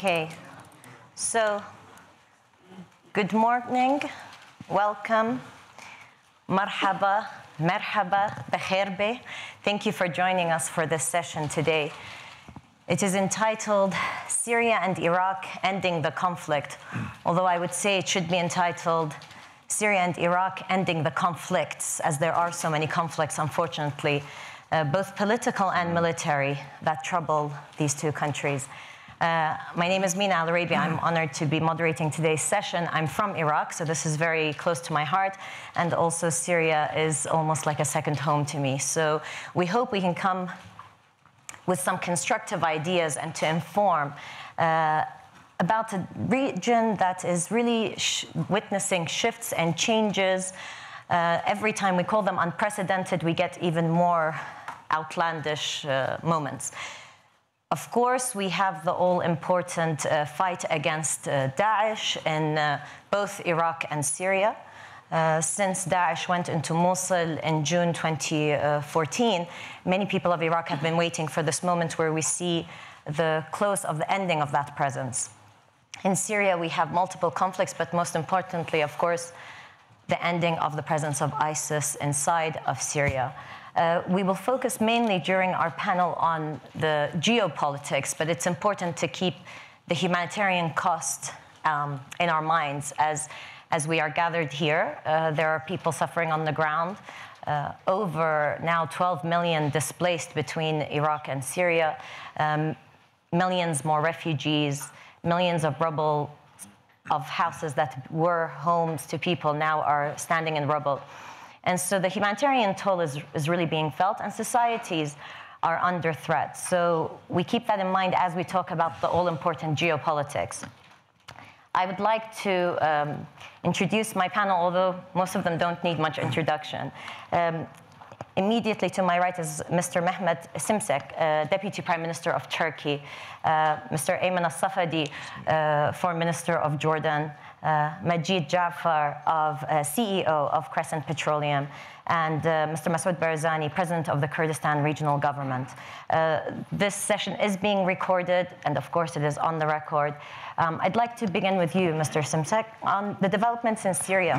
Okay, so good morning, welcome, marhaba, bakherbe. Thank you for joining us for this session today. It is entitled Syria and Iraq Ending the Conflict, although I would say it should be entitled Syria and Iraq Ending the Conflicts, as there are so many conflicts, unfortunately, both political and military, that trouble these two countries. My name is Mina Al-Oraibi. I'm honored to be moderating today's session. I'm from Iraq, so this is very close to my heart. And also Syria is almost like a second home to me. So we hope we can come with some constructive ideas and to inform about a region that is really witnessing shifts and changes. Every time we call them unprecedented, we get even more outlandish moments. Of course, we have the all-important fight against Daesh in both Iraq and Syria. Since Daesh went into Mosul in June 2014, many people of Iraq have been waiting for this moment where we see the close of the ending of that presence. In Syria, we have multiple conflicts, but most importantly, of course, the ending of the presence of ISIS inside of Syria. We will focus mainly during our panel on the geopolitics, but it's important to keep the humanitarian cost in our minds. As we are gathered here, there are people suffering on the ground, over now 12 million displaced between Iraq and Syria, millions more refugees, millions of rubble of houses that were homes to people now are standing in rubble. And so the humanitarian toll is really being felt, and societies are under threat. So we keep that in mind as we talk about the all-important geopolitics. I would like to introduce my panel, although most of them don't need much introduction. Immediately to my right is Mr. Mehmet Simsek, Deputy Prime Minister of Turkey, Mr. Ayman al-Safadi, Foreign Minister of Jordan, Majid Jafar, CEO of Crescent Petroleum, and Mr. Masoud Barzani, President of the Kurdistan Regional Government. This session is being recorded, and of course it is on the record. I'd like to begin with you, Mr. Simsek, on the developments in Syria.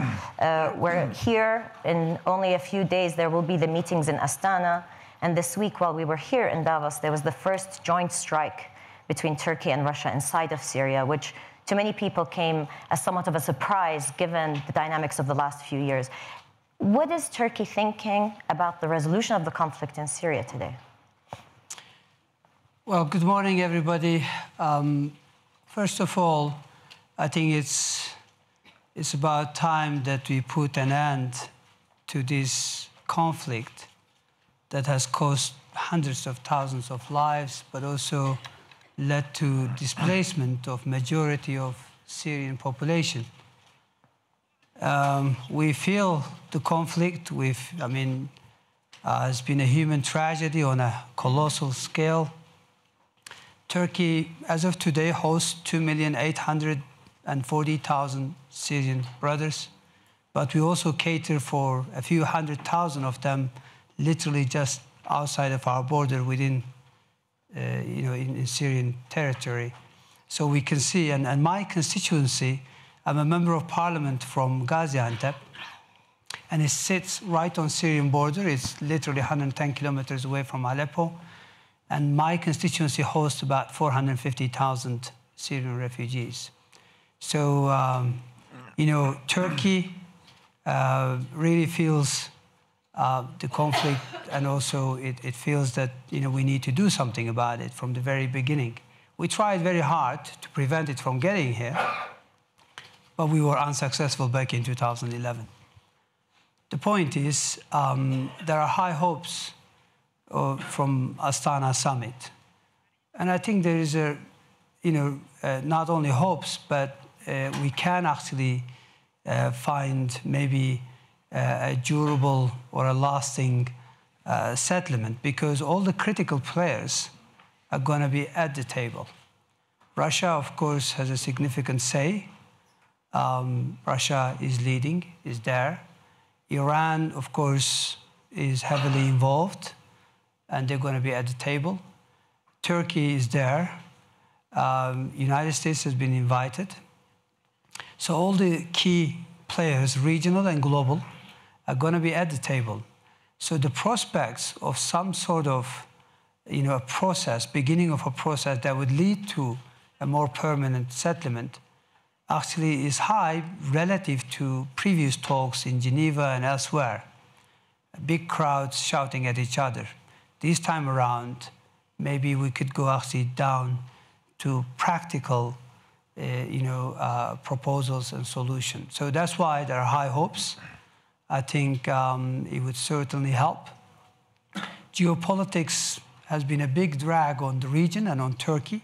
We're here in only a few days. There will be the meetings in Astana, and this week while we were here in Davos, there was the first joint strike between Turkey and Russia inside of Syria, which to many people came as somewhat of a surprise given the dynamics of the last few years. What is Turkey thinking about the resolution of the conflict in Syria today? Well, good morning, everybody. First of all, I think it's about time that we put an end to this conflict that has cost hundreds of thousands of lives, but also led to displacement of majority of Syrian population. We feel the conflict. It's been a human tragedy on a colossal scale. Turkey, as of today, hosts 2,840,000 Syrian brothers, but we also cater for a few hundred thousand of them, literally just outside of our border, within in Syrian territory. So we can see, and my constituency, I'm a member of parliament from Gaziantep, and it sits right on Syrian border. It's literally 110 kilometers away from Aleppo, and my constituency hosts about 450,000 Syrian refugees. So, Turkey really feels the conflict, and also it feels that we need to do something about it from the very beginning. We tried very hard to prevent it from getting here, but we were unsuccessful back in 2011. The point is, there are high hopes from Astana summit, and I think there is a, not only hopes, but we can actually find maybe a durable or a lasting settlement, because all the critical players are going to be at the table. Russia, of course, has a significant say. Russia is leading, is there. Iran, of course, is heavily involved, and they're going to be at the table. Turkey is there. United States has been invited. So all the key players, regional and global, are going to be at the table. So the prospects of some sort of, a process, beginning of a process that would lead to a more permanent settlement actually is high relative to previous talks in Geneva and elsewhere. Big crowds shouting at each other. This time around, maybe we could go actually down to practical, proposals and solutions. So that's why there are high hopes. I think it would certainly help. Geopolitics has been a big drag on the region and on Turkey.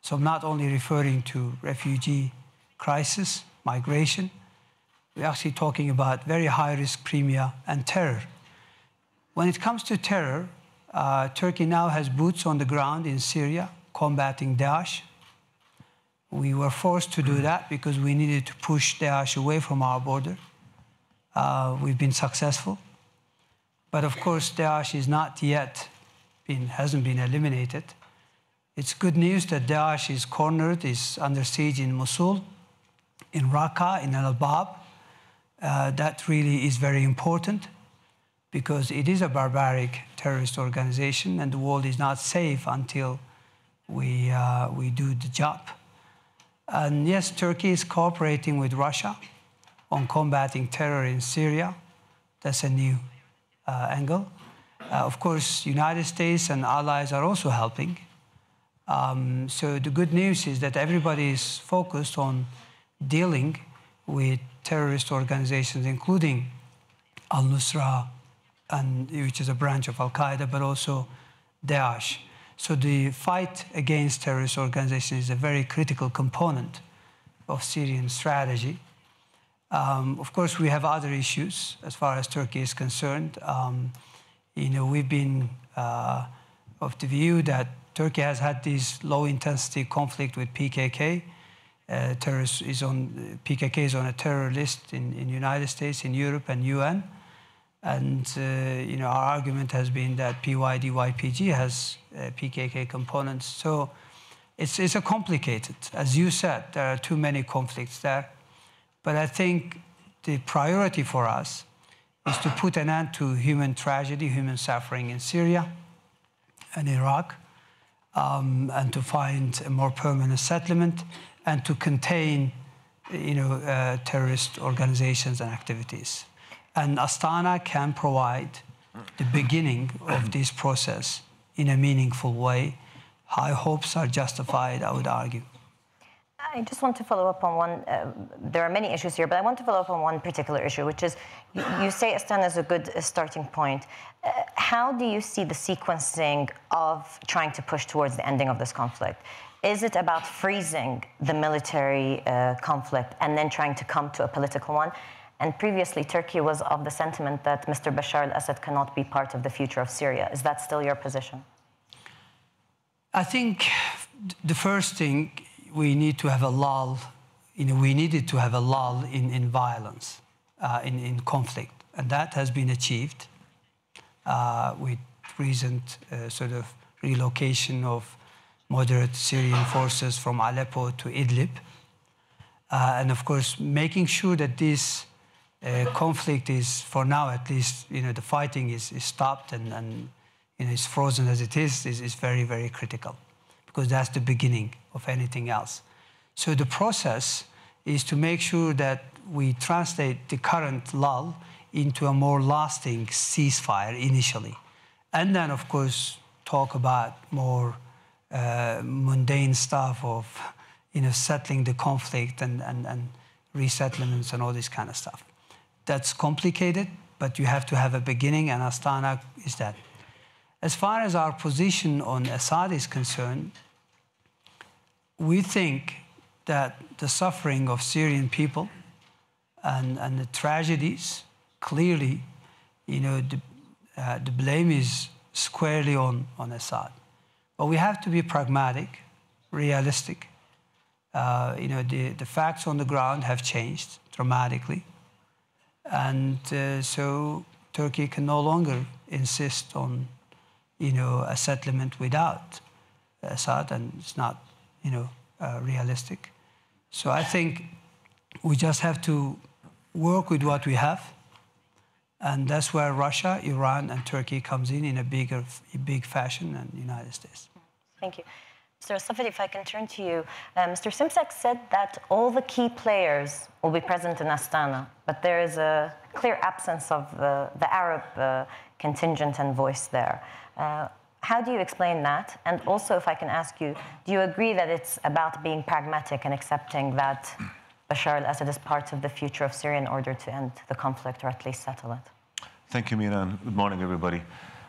So I'm not only referring to refugee crisis, migration. We're actually talking about very high-risk premia and terror. When it comes to terror, Turkey now has boots on the ground in Syria, combating Daesh. We were forced to do that because we needed to push Daesh away from our border. We've been successful. But of course, Daesh is not yet hasn't been eliminated. It's good news that Daesh is cornered, is under siege in Mosul, in Raqqa, in Al Bab. That really is very important because it is a barbaric terrorist organization and the world is not safe until we do the job. And yes, Turkey is cooperating with Russia on combating terror in Syria. That's a new angle. Of course, United States and allies are also helping. So the good news is that everybody is focused on dealing with terrorist organizations, including al-Nusra, which is a branch of Al-Qaeda, but also Daesh. So the fight against terrorist organizations is a very critical component of Syrian strategy. Of course, we have other issues as far as Turkey is concerned. We've been of the view that Turkey has had this low-intensity conflict with PKK. PKK is on a terror list in United States, in Europe, and UN. And our argument has been that PYDYPG has PKK components. So it's a complicated. As you said, there are too many conflicts there. But I think the priority for us is to put an end to human tragedy, human suffering in Syria and Iraq, and to find a more permanent settlement and to contain, terrorist organizations and activities. And Astana can provide the beginning of this process in a meaningful way. High hopes are justified, I would argue. I just want to follow up on one. There are many issues here, but I want to follow up on one particular issue, which is you say Astana is a good starting point. How do you see the sequencing of trying to push towards the ending of this conflict? Is it about freezing the military conflict and then trying to come to a political one? And previously, Turkey was of the sentiment that Mr. Bashar al-Assad cannot be part of the future of Syria. Is that still your position? I think the first thing, we need to have a lull. We needed to have a lull in violence, in conflict. And that has been achieved with recent sort of relocation of moderate Syrian forces from Aleppo to Idlib. And of course, making sure that this conflict is, for now at least, the fighting is stopped and is frozen as it is very, very critical, because that's the beginning of anything else. So the process is to make sure that we translate the current lull into a more lasting ceasefire initially. And then, of course, talk about more mundane stuff of settling the conflict and resettlements and all this kind of stuff. That's complicated, but you have to have a beginning, and Astana is that. As far as our position on Assad is concerned, we think that the suffering of Syrian people and the tragedies, clearly, the blame is squarely on Assad. But we have to be pragmatic, realistic. The facts on the ground have changed dramatically. And so Turkey can no longer insist on a settlement without Assad, and it's not realistic. So I think we just have to work with what we have, and that's where Russia, Iran, and Turkey comes in a big fashion, and the United States. Thank you. Mr. Safadi, if I can turn to you. Mr. Simsek said that all the key players will be present in Astana, but there is a clear absence of the Arab contingent and voice there. How do you explain that? And also, if I can ask you, do you agree that it's about being pragmatic and accepting that Bashar al-Assad is part of the future of Syria in order to end the conflict or at least settle it? Thank you, Mina, and good morning, everybody.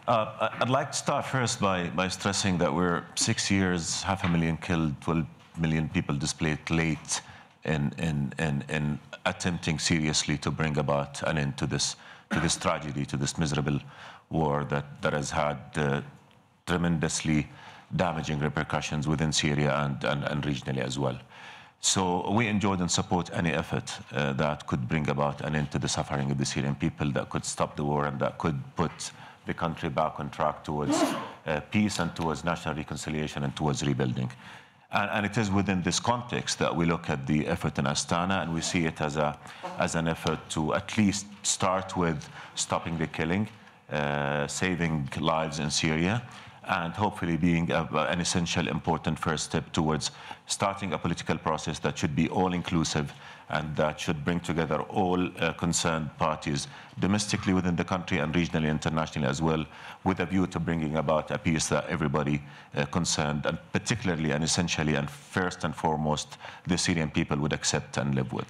I'd like to start first by stressing that we're 6 years, 500,000 killed, 12 million people displaced, late in attempting seriously to bring about an end to this tragedy, to this miserable war that has had tremendously damaging repercussions within Syria and regionally as well. So we in Jordan support any effort that could bring about an end to the suffering of the Syrian people, that could stop the war and that could put the country back on track towards peace and towards national reconciliation and towards rebuilding. And it is within this context that we look at the effort in Astana, and we see it as an effort to at least start with stopping the killing, saving lives in Syria, and hopefully being an essential, important first step towards starting a political process that should be all-inclusive and that should bring together all concerned parties domestically within the country and regionally, internationally as well, with a view to bringing about a peace that everybody concerned, and particularly and essentially and first and foremost, the Syrian people would accept and live with.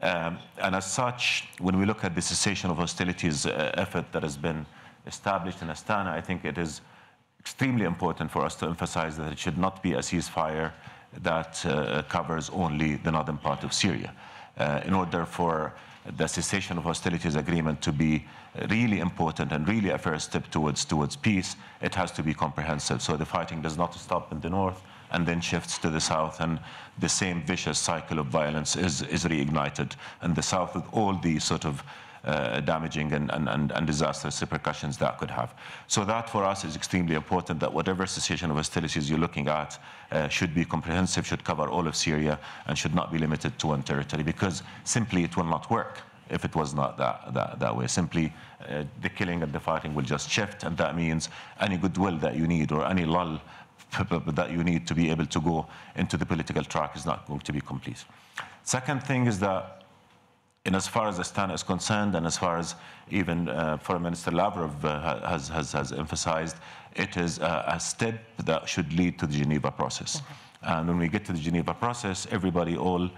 And as such, when we look at the cessation of hostilities effort that has been established in Astana, I think it is extremely important for us to emphasize that it should not be a ceasefire that covers only the northern part of Syria. In order for the cessation of hostilities agreement to be really important and really a first step towards peace, it has to be comprehensive. So the fighting does not stop in the north and then shifts to the south, and the same vicious cycle of violence is reignited in the south with all the sort of damaging and disastrous repercussions that could have. So that for us is extremely important, that whatever cessation of hostilities you're looking at should be comprehensive, should cover all of Syria, and should not be limited to one territory, because simply it will not work if it was not that way. Simply the killing and the fighting will just shift, and that means any goodwill that you need or any lull that you need to be able to go into the political track is not going to be complete. Second thing is that, and as far as Astana is concerned, and as far as even Foreign Minister Lavrov has emphasized, it is a step that should lead to the Geneva process. Okay. And when we get to the Geneva process, everybody, all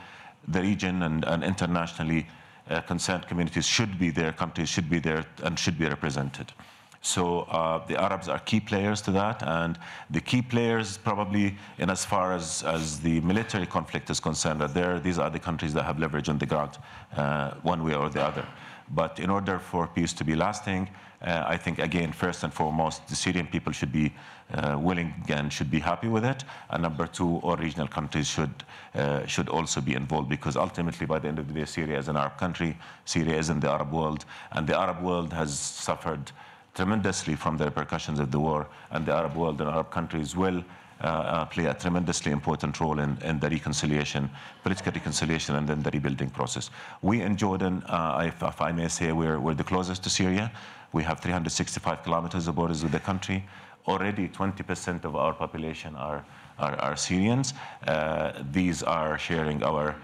the region and internationally concerned communities should be there, countries should be there, and should be represented. So the Arabs are key players to that, and the key players probably in as far as the military conflict is concerned, that these are the countries that have leverage on the ground one way or the other. But in order for peace to be lasting, I think, again, first and foremost, the Syrian people should be willing and should be happy with it. And number two, all regional countries should also be involved, because ultimately, by the end of the day, Syria is an Arab country, Syria is in the Arab world, and the Arab world has suffered tremendously from the repercussions of the war, and the Arab world and Arab countries will play a tremendously important role in the reconciliation, political reconciliation, and then the rebuilding process. We in Jordan, if I may say, we're the closest to Syria. We have 365 kilometers of borders with the country. Already 20% of our population are Syrians. These are sharing our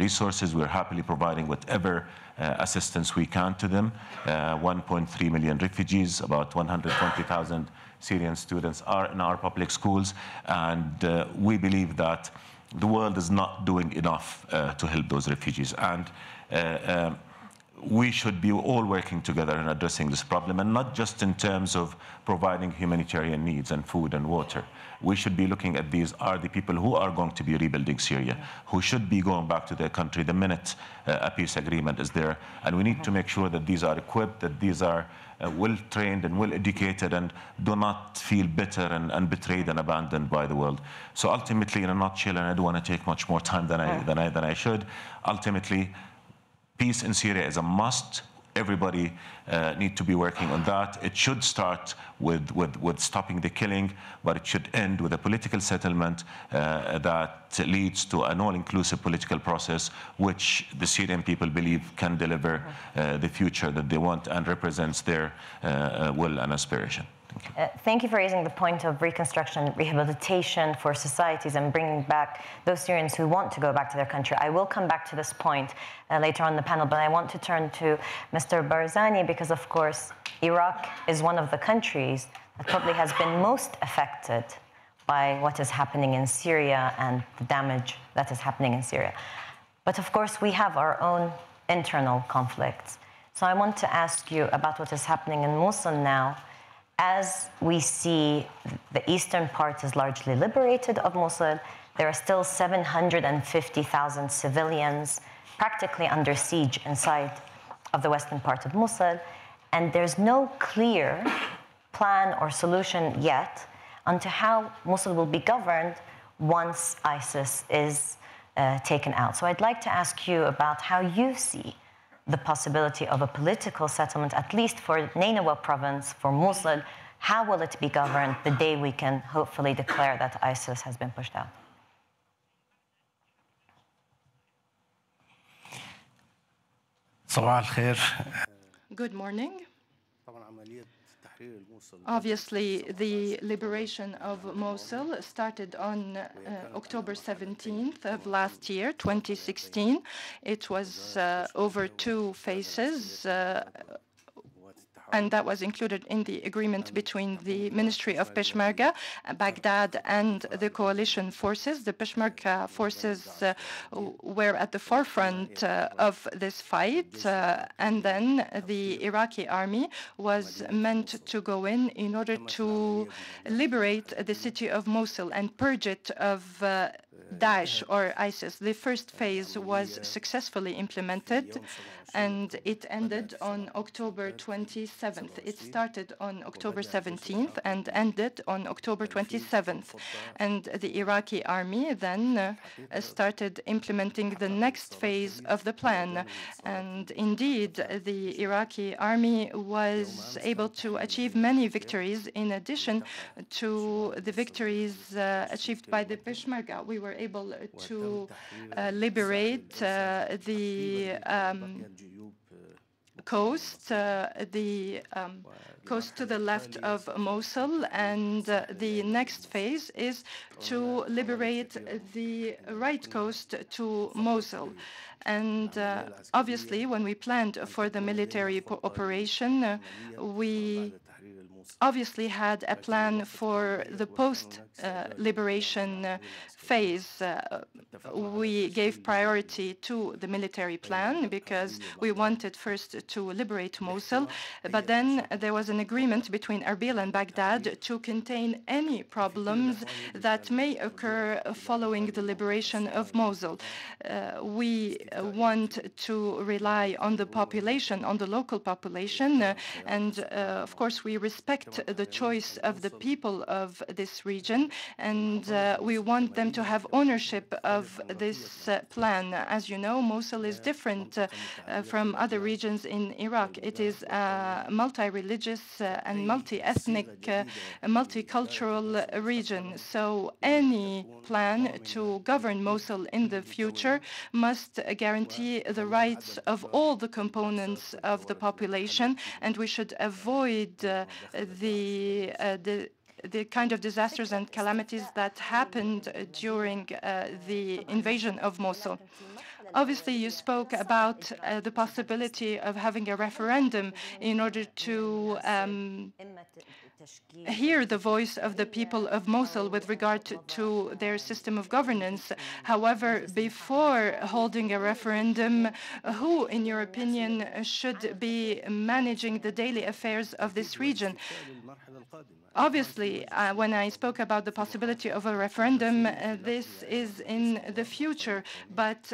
resources. We're happily providing whatever assistance we can to them. 1.3 million refugees, about 120,000 Syrian students are in our public schools, and we believe that the world is not doing enough to help those refugees. And we should be all working together in addressing this problem, and not just in terms of providing humanitarian needs and food and water. We should be looking at these are the people who are going to be rebuilding Syria, who should be going back to their country the minute a peace agreement is there. And we need to make sure that these are equipped, that these are well-trained and well-educated, and do not feel bitter and betrayed and abandoned by the world. So ultimately, in a nutshell, and I don't want to take much more time than I should, ultimately, peace in Syria is a must. everybody need to be working on that. It should start with stopping the killing, but it should end with a political settlement that leads to an all-inclusive political process, which the Syrian people believe can deliver the future that they want and represents their will and aspiration. Thank you for raising the point of reconstruction, rehabilitation for societies, and bringing back those Syrians who want to go back to their country. I will come back to this point later on in the panel, but I want to turn to Mr. Barzani because, of course, Iraq is one of the countries that probably has been most affected by what is happening in Syria and the damage that is happening in Syria. But, of course, we have our own internal conflicts. So I want to ask you about what is happening in Mosul now. As we see, the eastern part is largely liberated of Mosul. There are still 750,000 civilians practically under siege inside of the western part of Mosul. And there's no clear plan or solution yet onto how Mosul will be governed once ISIS is taken out. So I'd like to ask you about how you see the possibility of a political settlement, at least for Nineveh province, for Mosul. How will it be governed the day we can hopefully declare that ISIS has been pushed out? Good morning. Obviously, the liberation of Mosul started on October 17th of last year, 2016. It was over two phases, and that was included in the agreement between the Ministry of Peshmerga, Baghdad, and the coalition forces. The Peshmerga forces were at the forefront of this fight, and then the Iraqi army was meant to go in order to liberate the city of Mosul and purge it of Daesh or ISIS. The first phase was successfully implemented, and it ended on October 27th. It started on October 17th and ended on October 27th. And the Iraqi army then started implementing the next phase of the plan. And indeed, the Iraqi army was able to achieve many victories in addition to the victories achieved by the Peshmerga. We were able to liberate the coast, the coast to the left of Mosul, and the next phase is to liberate the right coast to Mosul. And obviously, when we planned for the military operation, we obviously had a plan for the post-liberation phase. We gave priority to the military plan because we wanted first to liberate Mosul, but then there was an agreement between Erbil and Baghdad to contain any problems that may occur following the liberation of Mosul. We want to rely on the population, on the local population, and of course we respect the choice of the people of this region, and we want them to have ownership of this plan. As you know, Mosul is different from other regions in Iraq. It is a multi-religious and multi-ethnic, multicultural region. So any plan to govern Mosul in the future must guarantee the rights of all the components of the population, and we should avoid the kind of disasters and calamities that happened during the invasion of Mosul. Obviously, you spoke about the possibility of having a referendum in order to hear the voice of the people of Mosul with regard to their system of governance. However, before holding a referendum, who, in your opinion, should be managing the daily affairs of this region? Obviously, when I spoke about the possibility of a referendum, this is in the future, but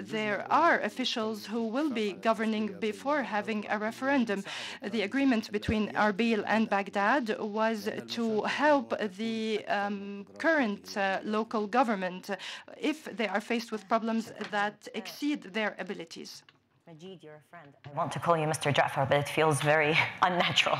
there are officials who will be governing before having a referendum. The agreement between Erbil and Baghdad was to help the current local government if they are faced with problems that exceed their abilities. Majid, you're a friend. I want to call you Mr. Jafar, but it feels very unnatural.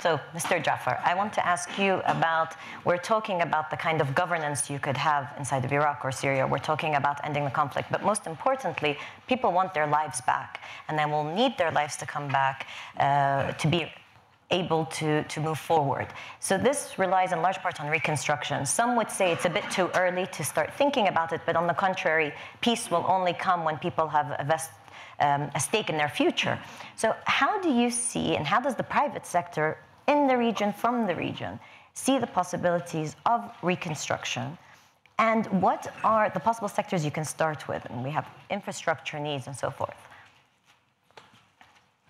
So, Mr. Jafar, I want to ask you about, we're talking about the kind of governance you could have inside of Iraq or Syria. We're talking about ending the conflict. But most importantly, people want their lives back, and they will need their lives to come back to be able to move forward. So this relies in large part on reconstruction. Some would say it's a bit too early to start thinking about it, but on the contrary, peace will only come when people have a stake in their future. So how do you see, and how does the private sector in the region, from the region, see the possibilities of reconstruction? And what are the possible sectors you can start with? And we have infrastructure needs and so forth.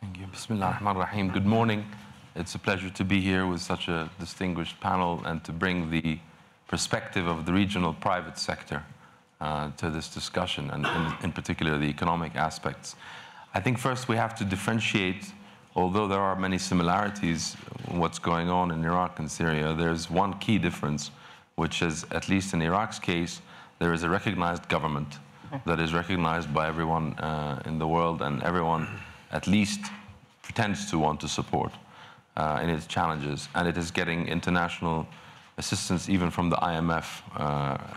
Thank you. Bismillah ar-Rahman ar-Rahim. Good morning. It's a pleasure to be here with such a distinguished panel and to bring the perspective of the regional private sector to this discussion, and in particular the economic aspects. I think first we have to differentiate, although there are many similarities in what's going on in Iraq and Syria, there's one key difference, which is, at least in Iraq's case, there is a recognized government that is recognized by everyone in the world, and everyone at least pretends to want to support. In its challenges, and it is getting international assistance even from the IMF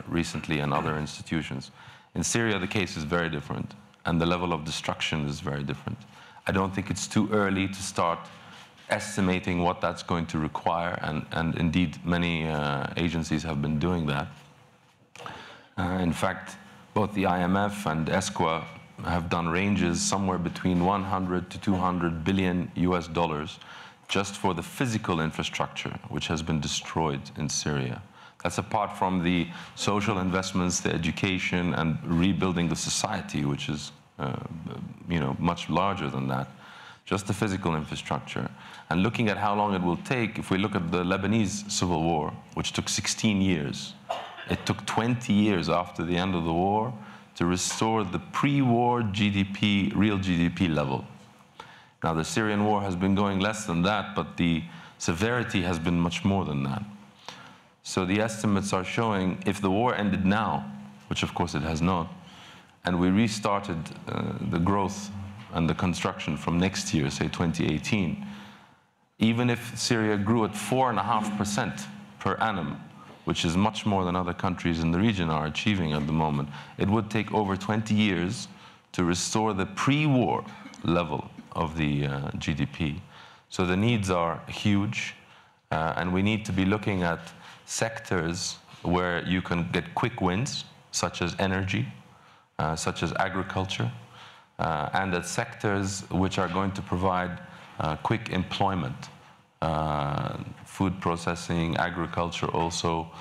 recently and other institutions. In Syria, the case is very different, and the level of destruction is very different. I don't think it's too early to start estimating what that's going to require, and indeed many agencies have been doing that. In fact, both the IMF and ESCWA have done ranges somewhere between $100 to $200 billion just for the physical infrastructure which has been destroyed in Syria. That's apart from the social investments, the education, and rebuilding the society, which is much larger than that. Just the physical infrastructure. And looking at how long it will take, if we look at the Lebanese civil war, which took 16 years, it took 20 years after the end of the war to restore the pre-war GDP, real GDP level. Now, the Syrian war has been going less than that, but the severity has been much more than that. So the estimates are showing, if the war ended now, which of course it has not, and we restarted the growth and the construction from next year, say 2018, even if Syria grew at 4.5% per annum, which is much more than other countries in the region are achieving at the moment, it would take over 20 years to restore the pre-war level of the GDP. So the needs are huge, and we need to be looking at sectors where you can get quick wins, such as energy, such as agriculture, and at sectors which are going to provide quick employment, food processing, agriculture also.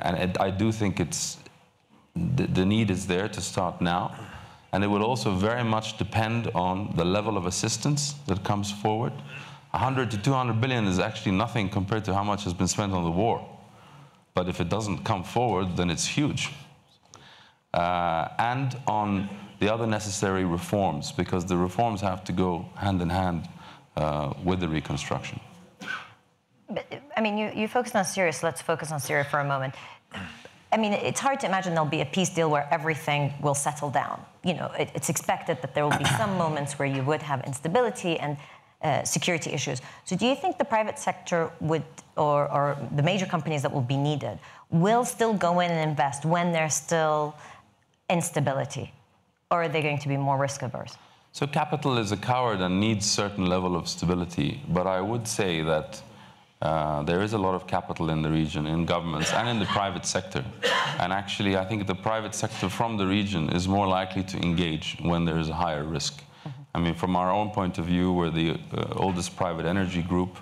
And I do think it's the need is there to start now. And it will also very much depend on the level of assistance that comes forward. 100 to 200 billion is actually nothing compared to how much has been spent on the war. But if it doesn't come forward, then it's huge. And on the other necessary reforms, because the reforms have to go hand in hand with the reconstruction. But, I mean, you focused on Syria, so let's focus on Syria for a moment. I mean, it's hard to imagine there'll be a peace deal where everything will settle down. You know, it's expected that there will be some moments where you would have instability and security issues. So do you think the private sector would, or the major companies that will be needed, will still go in and invest when there's still instability? Or are they going to be more risk averse? So capital is a coward and needs certain level of stability. But I would say that there is a lot of capital in the region, in governments and in the private sector. And actually, I think the private sector from the region is more likely to engage when there is a higher risk. I mean, from our own point of view, we're the oldest private energy group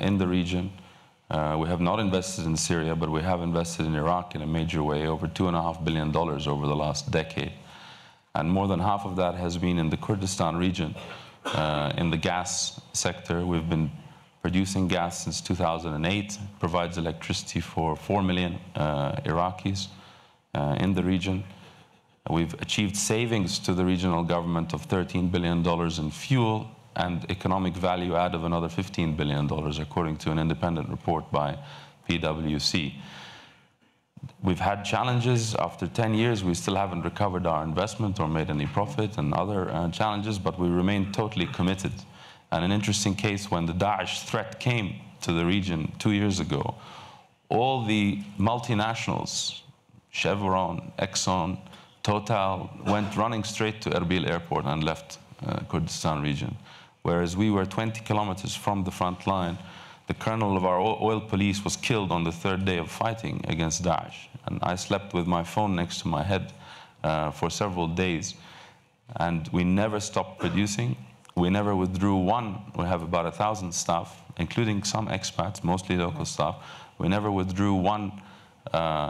in the region. We have not invested in Syria, but we have invested in Iraq in a major way, over $2.5 billion over the last decade. And more than half of that has been in the Kurdistan region, in the gas sector. We've been producing gas since 2008, provides electricity for 4 million Iraqis in the region. We've achieved savings to the regional government of $13 billion in fuel and economic value add of another $15 billion, according to an independent report by PwC. We've had challenges. After 10 years, we still haven't recovered our investment or made any profit, and other challenges, but we remain totally committed. And an interesting case, when the Daesh threat came to the region 2 years ago, all the multinationals, Chevron, Exxon, Total, went running straight to Erbil airport and left Kurdistan region. Whereas we were 20 kilometers from the front line. The colonel of our oil police was killed on the third day of fighting against Daesh. And I slept with my phone next to my head for several days. And we never stopped producing. We never withdrew one. We have about 1,000 staff, including some expats, mostly local staff. We never withdrew one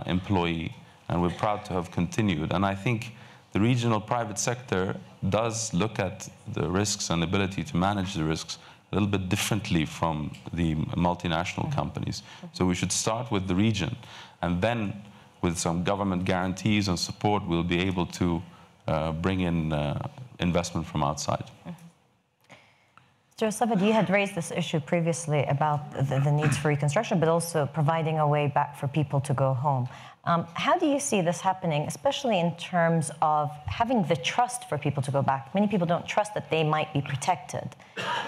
employee. And we're proud to have continued. And I think the regional private sector does look at the risks and ability to manage the risks a little bit differently from the multinational companies. So we should start with the region, and then with some government guarantees and support, we'll be able to bring in investment from outside. Mr. Al-Safadi, you had raised this issue previously about the needs for reconstruction, but also providing a way back for people to go home. How do you see this happening, especially in terms of having the trust for people to go back? Many people don't trust that they might be protected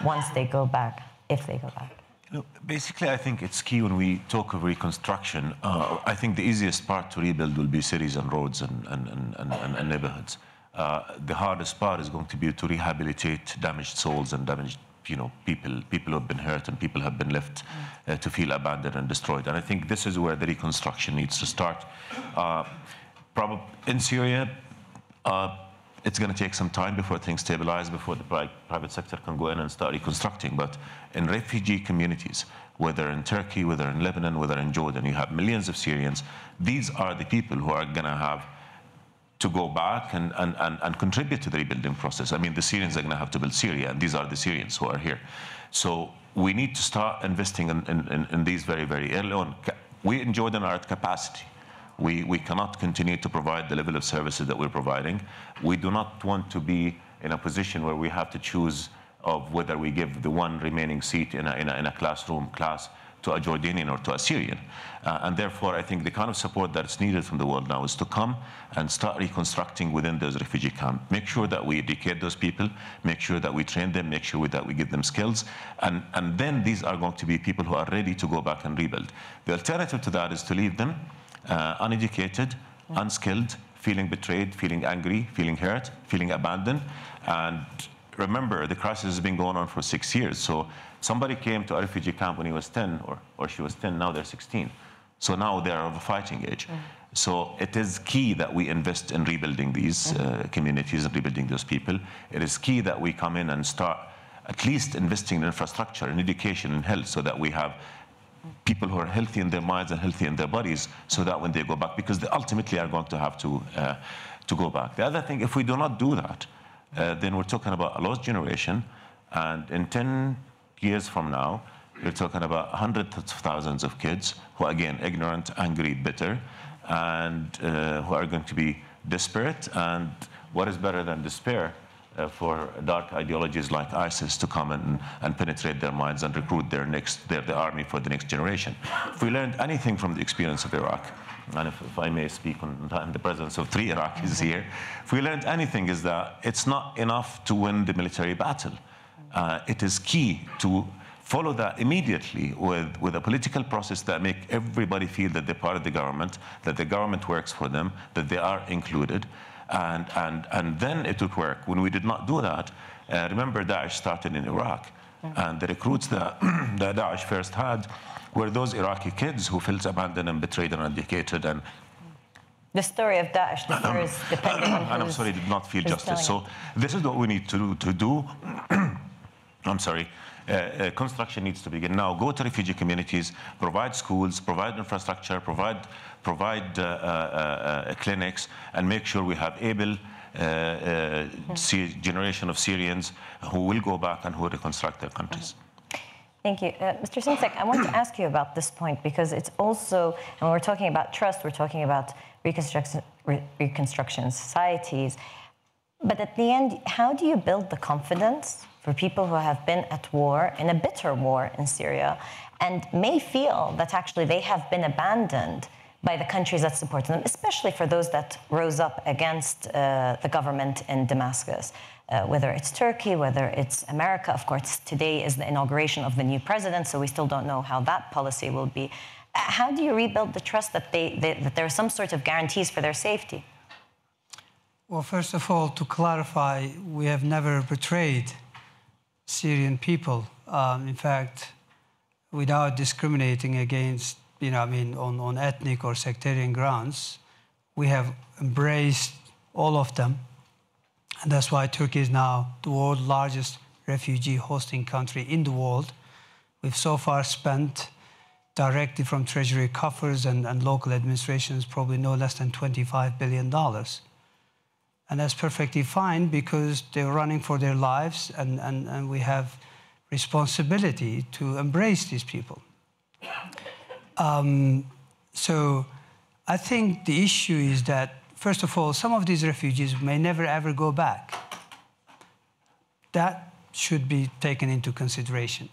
once they go back, if they go back. Look, basically, I think it's key when we talk of reconstruction. I think the easiest part to rebuild will be cities and roads and neighborhoods. The hardest part is going to be to rehabilitate damaged souls and damaged people who have been hurt and people have been left to feel abandoned and destroyed. And I think this is where the reconstruction needs to start. Probably in Syria, it's going to take some time before things stabilize, before the private sector can go in and start reconstructing. But in refugee communities, whether in Turkey, whether in Lebanon, whether in Jordan, you have millions of Syrians. These are the people who are going to have to go back and contribute to the rebuilding process. I mean, the Syrians are going to have to build Syria, and these are the Syrians who are here. So we need to start investing in these very, very early on. We in Jordan are at capacity. We cannot continue to provide the level of services that we're providing. We do not want to be in a position where we have to choose of whether we give the one remaining seat in a classroom class to a Jordanian or to a Syrian. And therefore, I think the kind of support that's needed from the world now is to come and start reconstructing within those refugee camps. Make sure that we educate those people, make sure that we train them, make sure that we give them skills. And then these are going to be people who are ready to go back and rebuild. The alternative to that is to leave them uneducated, unskilled, feeling betrayed, feeling angry, feeling hurt, feeling abandoned. And remember, the crisis has been going on for 6 years. So somebody came to a refugee camp when he was 10, or she was 10, now they're 16. So now they're of a fighting age. So it is key that we invest in rebuilding these communities and rebuilding those people. It is key that we come in and start at least investing in infrastructure, in education, in health, so that we have people who are healthy in their minds and healthy in their bodies, so that when they go back, because they ultimately are going to have to go back. The other thing, if we do not do that, then we're talking about a lost generation, and in 10 years from now, you're talking about hundreds of thousands of kids who are, again, ignorant, angry, bitter, and who are going to be desperate. And what is better than despair for dark ideologies like ISIS to come and penetrate their minds and recruit their army for the next generation? If we learned anything from the experience of Iraq, and if I may speak in the presence of three Iraqis here, if we learned anything, is that it's not enough to win the military battle. It is key to follow that immediately with a political process that make everybody feel that they're part of the government, that the government works for them, that they are included, and then it would work. When we did not do that, remember Daesh started in Iraq, and the recruits that Daesh first had were those Iraqi kids who felt abandoned and betrayed and uneducated. And the story of Daesh differs depending on who's, and I'm sorry, did not feel justice. So this is what we need to do. I'm sorry. Construction needs to begin now. Go to refugee communities, provide schools, provide infrastructure, provide clinics, and make sure we have able generation of Syrians who will go back and who reconstruct their countries. Thank you. Mr. Simsek, I want to ask you about this point, because it's also, and when we're talking about trust, we're talking about reconstruction societies. But at the end, how do you build the confidence for people who have been at war, in a bitter war in Syria, and may feel that actually they have been abandoned by the countries that supported them, especially for those that rose up against the government in Damascus. Whether it's Turkey, whether it's America, of course, today is the inauguration of the new president, so we still don't know how that policy will be. How do you rebuild the trust that, that there are some sort of guarantees for their safety? Well, first of all, to clarify, we have never betrayed Syrian people. In fact, without discriminating against, you know, I mean, on ethnic or sectarian grounds, we have embraced all of them. And that's why Turkey is now the world's largest refugee hosting country in the world. We've so far spent directly from treasury coffers and local administrations probably no less than $25 billion. And that's perfectly fine because they're running for their lives and we have responsibility to embrace these people. So I think the issue is that, first of all, some of these refugees may never ever go back. That should be taken into consideration.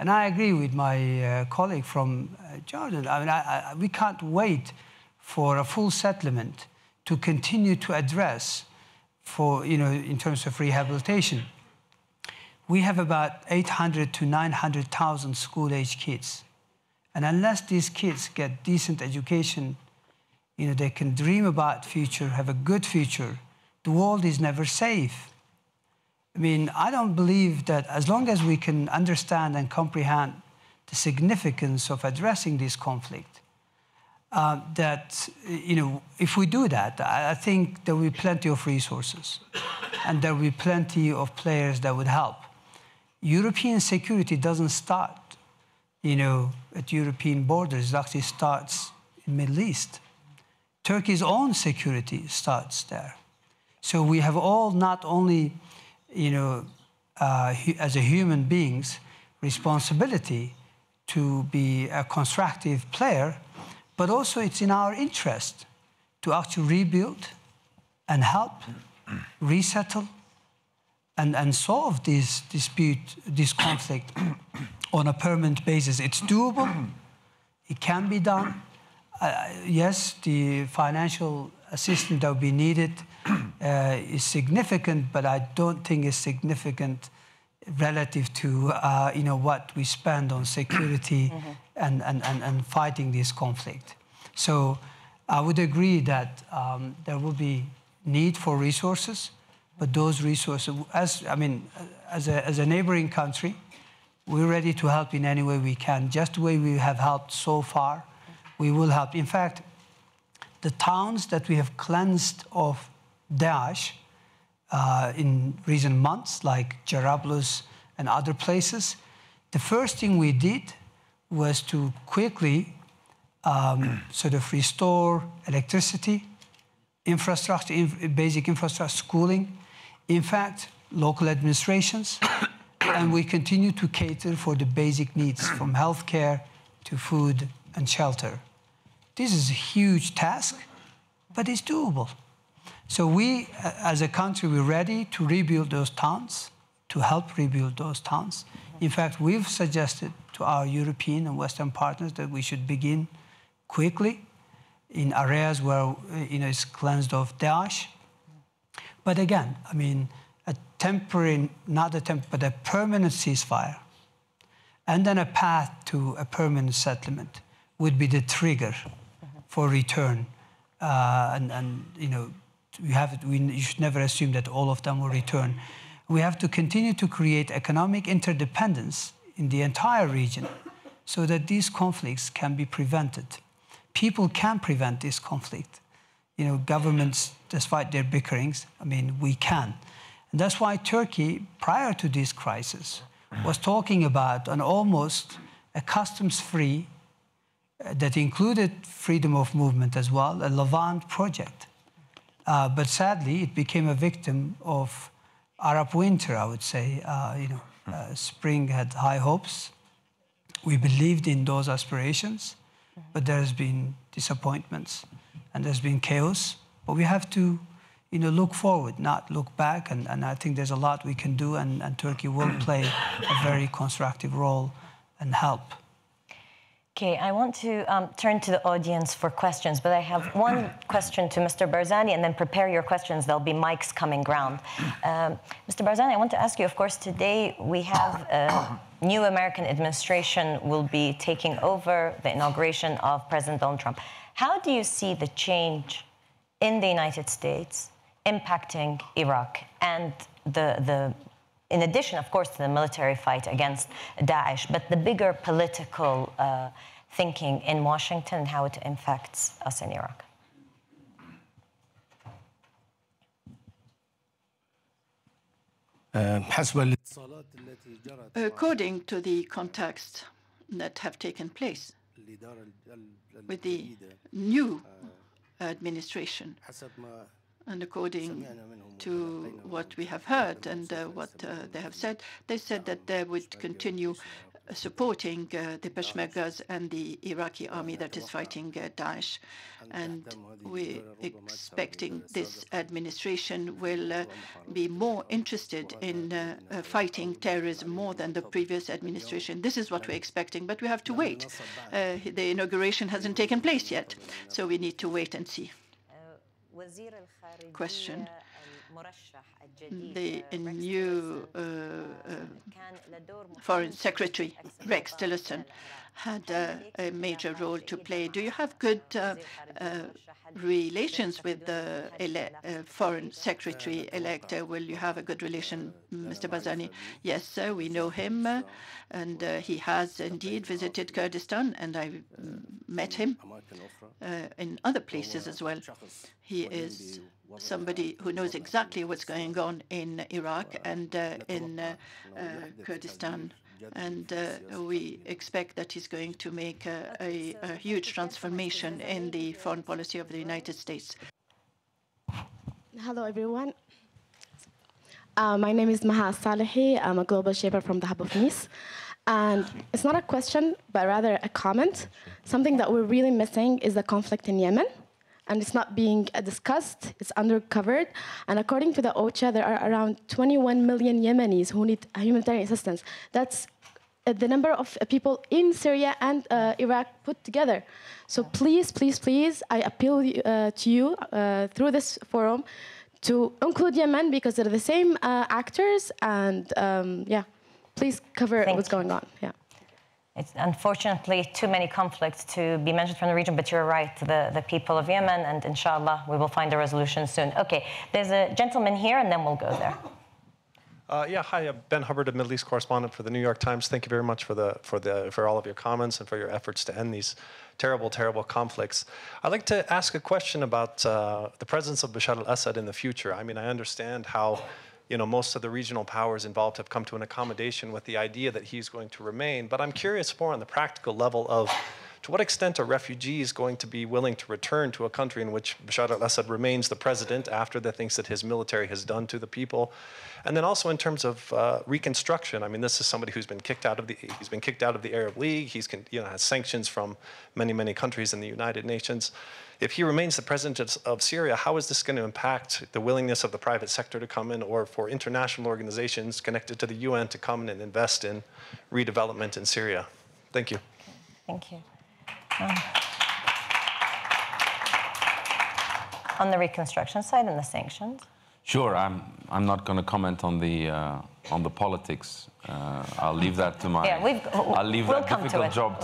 And I agree with my colleague from Jordan. I mean, we can't wait for a full settlement to continue to address for, you know, in terms of rehabilitation. We have about 800 to 900,000 school-age kids. And unless these kids get decent education, you know, they can dream about future, have a good future. The world is never safe. I mean, I don't believe that as long as we can understand and comprehend the significance of addressing this conflict, that, you know, if we do that, I think there will be plenty of resources and there will be plenty of players that would help. European security doesn't start, you know, at European borders. It actually starts in the Middle East. Turkey's own security starts there. So we have all not only, you know, as a human beings, responsibility to be a constructive player, but also it's in our interest to actually rebuild and help, resettle, and solve this dispute, this conflict on a permanent basis. It's doable, it can be done. Yes, the financial assistance that would be needed is significant, but I don't think it's significant relative to you know, what we spend on security and fighting this conflict. So I would agree that there will be need for resources, but those resources, as I mean, as a neighboring country, we're ready to help in any way we can, just the way we have helped so far. We will help. In fact, the towns that we have cleansed of Daesh in recent months, like Jarablus and other places, the first thing we did was to quickly sort of restore electricity, infrastructure, basic infrastructure, schooling, in fact, local administrations, and we continue to cater for the basic needs from healthcare to food and shelter. This is a huge task, but it's doable. So we, as a country, we're ready to rebuild those towns, to help rebuild those towns. In fact, we've suggested to our European and Western partners that we should begin quickly in areas where, you know, it's cleansed of Daesh. But again, I mean, a temporary, not a temporary, but a permanent ceasefire, and then a path to a permanent settlement would be the trigger for return. And you know, you should never assume that all of them will return. We have to continue to create economic interdependence in the entire region so that these conflicts can be prevented. People can prevent this conflict. You know, governments, despite their bickerings, I mean, we can. And that's why Turkey, prior to this crisis, was talking about an almost a customs-free, that included freedom of movement as well, a Levant project. But sadly, it became a victim of Arab winter, I would say. You know, spring had high hopes. We believed in those aspirations, but there's been disappointments and there's been chaos. But we have to, you know, look forward, not look back. And I think there's a lot we can do, and Turkey will play a very constructive role and help. Okay, I want to turn to the audience for questions, but I have one question to Mr. Barzani, and then prepare your questions. There'll be mics coming round. Mr. Barzani, I want to ask you, of course, today we have a new American administration will be taking over the inauguration of President Donald Trump. How do you see the change in the United States impacting Iraq and the in addition, of course, to the military fight against Daesh, but the bigger political thinking in Washington and how it impacts us in Iraq? According to the contacts that have taken place with the new administration, and according to what we have heard and what they have said, they said that they would continue supporting the Peshmergas and the Iraqi army that is fighting Daesh. And we're expecting this administration will be more interested in fighting terrorism more than the previous administration. This is what we're expecting, but we have to wait. The inauguration hasn't taken place yet, so we need to wait and see. Question. The new Foreign Secretary, Rex Tillerson, had a major role to play. Do you have good relations with the Foreign Secretary-elect? Will you have a good relation, Mr. Barzani? Yes, we know him, and he has indeed visited Kurdistan, and I met him in other places as well. He is somebody who knows exactly what's going on in Iraq and in Kurdistan. And we expect that he's going to make a huge transformation in the foreign policy of the United States. Hello, everyone. My name is Maha Salehi. I'm a global shaper from the Hub of Nice. And it's not a question, but rather a comment. Something that we're really missing is the conflict in Yemen. And it's not being discussed, it's undercovered. And according to the OCHA, there are around 21 million Yemenis who need humanitarian assistance. That's the number of people in Syria and Iraq put together. So please, please, please, I appeal to you through this forum to include Yemen, because they're the same actors. And yeah, please cover what's going on. Yeah. It's unfortunately too many conflicts to be mentioned from the region, but you're right, the people of Yemen, and inshallah, we will find a resolution soon. Okay, there's a gentleman here, and then we'll go there. Yeah, hi, Ben Hubbard, a Middle East correspondent for the New York Times. Thank you very much for all of your comments and for your efforts to end these terrible, terrible conflicts. I'd like to ask a question about the presence of Bashar al-Assad in the future. I mean, I understand how most of the regional powers involved have come to an accommodation with the idea that he's going to remain. But I'm curious more on the practical level of, to what extent are refugees going to be willing to return to a country in which Bashar al-Assad remains the president after the things that his military has done to the people? And then also in terms of reconstruction, I mean, this is somebody who's been kicked out of the Arab League. He's has sanctions from many, many countries in the United Nations. If he remains the president of Syria, how is this going to impact the willingness of the private sector to come in, or for international organizations connected to the UN to come in and invest in redevelopment in Syria? Thank you. Thank you. On the reconstruction side and the sanctions? Sure, I'm not going to comment on the politics. I'll leave that to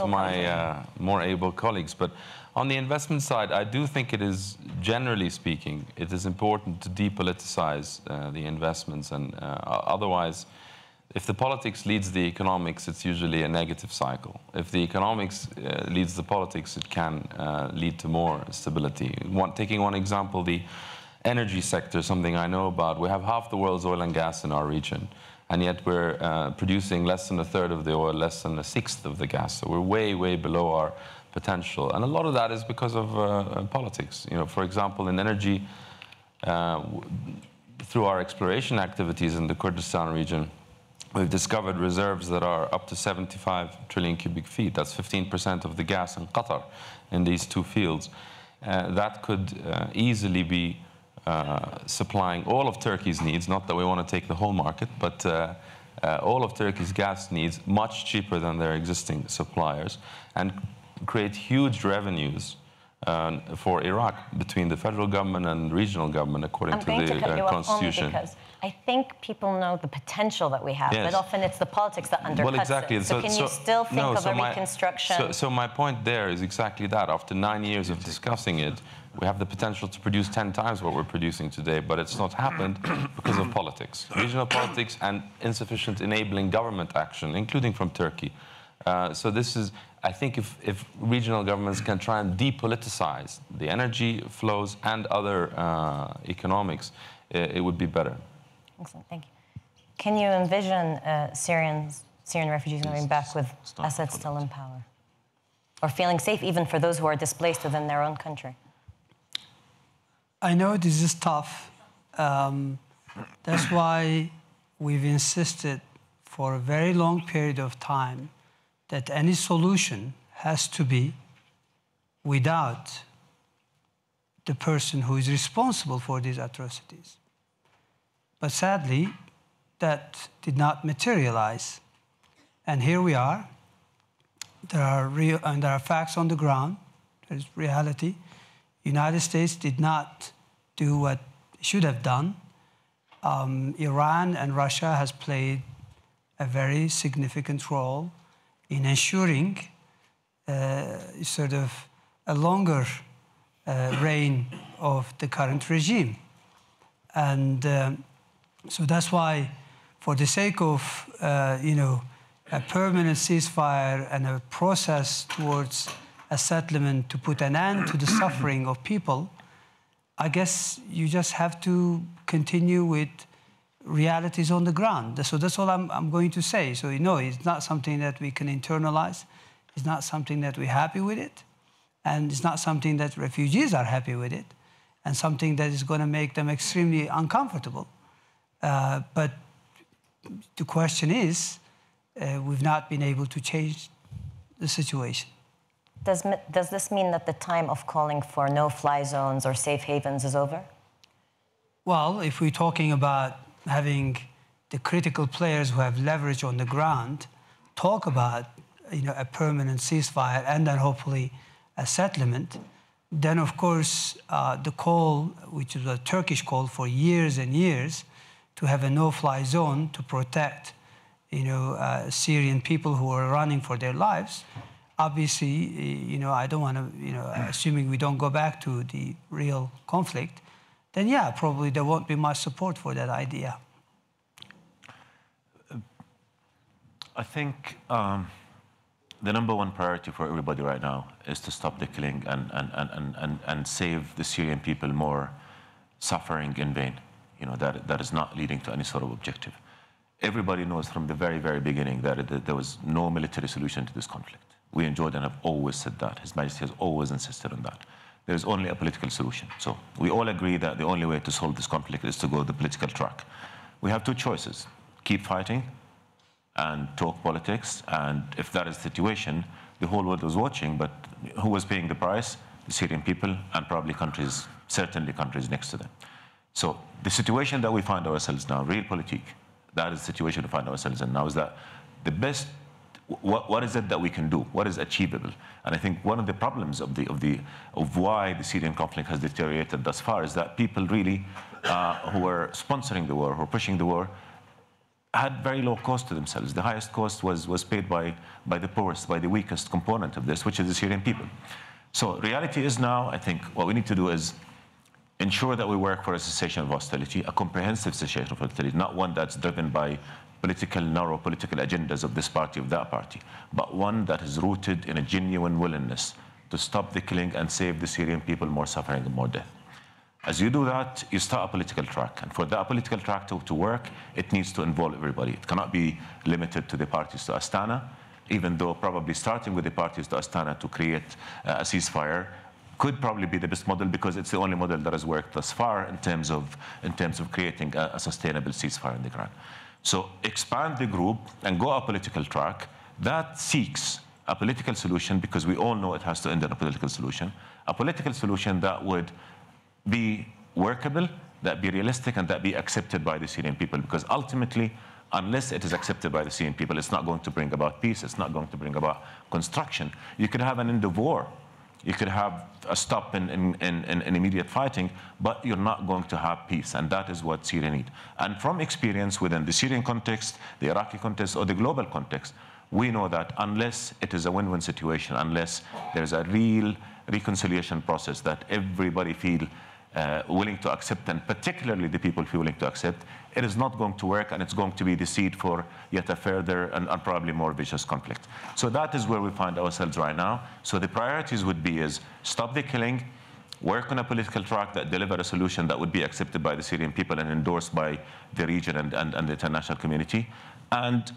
my more able colleagues. But on the investment side, I do think it is, generally speaking, it is important to depoliticize the investments, and otherwise, if the politics leads the economics, it's usually a negative cycle. If the economics leads the politics, it can lead to more stability. Taking one example, the energy sector, something I know about. We have half the world's oil and gas in our region, and yet we're producing less than a third of the oil, less than a sixth of the gas. So we're way, way below our potential. And a lot of that is because of politics. For example, in energy, through our exploration activities in the Kurdistan region, we've discovered reserves that are up to 75 trillion cubic feet. That's 15% of the gas in Qatar in these two fields. That could easily be supplying all of Turkey's needs, not that we want to take the whole market, but all of Turkey's gas needs much cheaper than their existing suppliers, and create huge revenues for Iraq between the federal government and regional government, according to the constitution. Because I think people know the potential that we have, yes, but often it's the politics that undercuts it. So, can you still think of a reconstruction? So my point there is exactly that. After 9 years of discussing it, we have the potential to produce 10 times what we're producing today, but it's not happened because of politics, regional politics, and insufficient enabling government action, including from Turkey. So this is, I think, if regional governments can try and depoliticize the energy flows and other economics, it would be better. Excellent, thank you. Can you envision Syrian refugees coming back with Assad still in power? Or feeling safe even for those who are displaced within their own country? I know this is tough. That's why we've insisted for a very long period of time that any solution has to be without the person who is responsible for these atrocities. But sadly, that did not materialize. And here we are. There are facts on the ground. There's reality. The United States did not do what it should have done. Iran and Russia has played a very significant role in ensuring sort of a longer reign of the current regime. And so that's why, for the sake of a permanent ceasefire and a process towards a settlement to put an end to the suffering of people, I guess you just have to continue with realities on the ground. So that's all I'm going to say. So, you know, it's not something that we can internalize. It's not something that we're happy with it. And it's not something that refugees are happy with it. And something that is going to make them extremely uncomfortable. But the question is, we've not been able to change the situation. Does this mean that the time of calling for no-fly zones or safe havens is over? Well, if we're talking about having the critical players who have leverage on the ground talk about, you know, a permanent ceasefire and then hopefully a settlement, then of course the call, which is a Turkish call for years and years, to have a no-fly zone to protect, you know, Syrian people who are running for their lives. Obviously, you know, I don't want to, you know, assuming we don't go back to the real conflict, then yeah, probably there won't be much support for that idea. I think the number one priority for everybody right now is to stop the killing and save the Syrian people more suffering in vain. You know, that is not leading to any sort of objective. Everybody knows from the very, very beginning that there was no military solution to this conflict. We in Jordan have always said that. His Majesty has always insisted on that. There's only a political solution. So we all agree that the only way to solve this conflict is to go the political track. We have two choices. Keep fighting and talk politics. And if that is the situation, the whole world was watching, but who was paying the price? The Syrian people and probably countries, certainly countries next to them. So the situation that we find ourselves now, realpolitik, that is the situation we find ourselves in now, is that the best. What is it that we can do? What is achievable? And I think one of the problems of why the Syrian conflict has deteriorated thus far is that people really who were sponsoring the war, who were pushing the war, had very low cost to themselves. The highest cost was paid by the poorest, by the weakest component of this, which is the Syrian people. So reality is now, I think, what we need to do is ensure that we work for a cessation of hostility, a comprehensive cessation of hostility, not one that's driven by political, narrow political agendas of this party, of that party, but one that is rooted in a genuine willingness to stop the killing and save the Syrian people more suffering and more death. As you do that, you start a political track. And for that political track to work, it needs to involve everybody. It cannot be limited to the parties to Astana, even though probably starting with the parties to Astana to create a ceasefire could probably be the best model, because it's the only model that has worked thus far in terms of creating a sustainable ceasefire in the ground. So expand the group and go a political track that seeks a political solution, because we all know it has to end in a political solution that would be workable, that be realistic, and that be accepted by the Syrian people. Because ultimately, unless it is accepted by the Syrian people, it's not going to bring about peace. It's not going to bring about construction. You could have an end of war. You could have a stop in immediate fighting, but you're not going to have peace, and that is what Syria needs. And from experience within the Syrian context, the Iraqi context, or the global context, we know that unless it is a win-win situation, unless there's a real reconciliation process that everybody feels willing to accept, and particularly the people feel willing to accept, it is not going to work, and it's going to be the seed for yet a further and probably more vicious conflict. So that is where we find ourselves right now. So the priorities would be is stop the killing, work on a political track that deliver a solution that would be accepted by the Syrian people and endorsed by the region and the international community, and